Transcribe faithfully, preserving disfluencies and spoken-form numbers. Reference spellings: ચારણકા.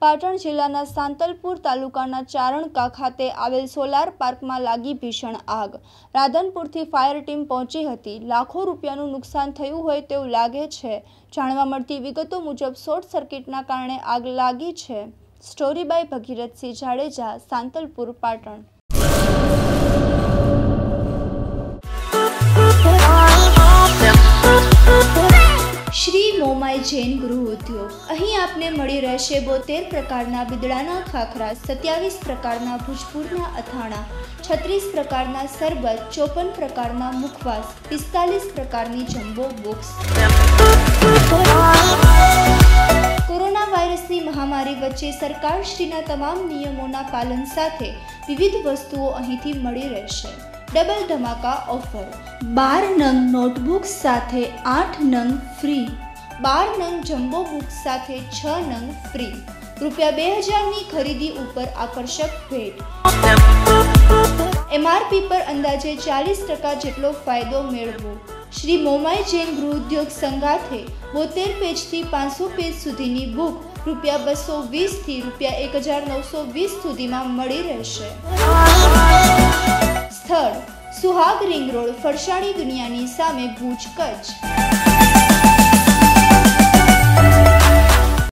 पाटण जिल्लाना सांतलपुर तालुकाना चारणका खाते आवेल solar park में लागी भीषण आग। राधनपुरथी फायर टीम पहुंची हती। लाखों रूपियानुं नुकसान थयुं होय तेवुं लागे छे। जाणवा मळती विगतो मुजब शोर्ट सर्किटना कारणे आग लागी छे। Story by Bhagirathsinh Jadeja, Santalpur, Patan. मोमाई जैन गृह उद्योग अहीं आपने मळी रहेशे बोतेर प्रकारना बीदड़ाना खाखरा, सत्यावीस प्रकारना भूजपूरना अथाणा, छत्रीस प्रकारना सरबत, चौपन प्रकारना मुखवास, पिस्तालीस प्रकारनी जम्बो बुक्स। कोरोना वायरसनी महामारी वच्चे सरकार श्रीना तमाम नियमोना पालन साथे विविध वस्तुओं अहींथी मळी रहेशे। डबल धमाका ऑफर, बार नंग नोटबुक्स साथे आठ नंग फ्री, बार नंग जम्बो बुक्स साथे छ नंग फ्री, रुपया बे हज़ार नी खरीदी उपर आकर्षक भेट, एमआरपी पर अंदाजे चालीस टका जेटलो फायदो मेळवो। श्री मोमाई जैन गृह उद्योग संगाथे बोतेर पेज थी पांच सौ पेज सुधीनी बुक रुपया बसो वीस थी रुपया एक हज़ार नौ सौ वीस सुधीमां मळी रहेशे। सुहाग रिंग रोड, फरसाणी दुनियानी सामे, भूज, कच्छ।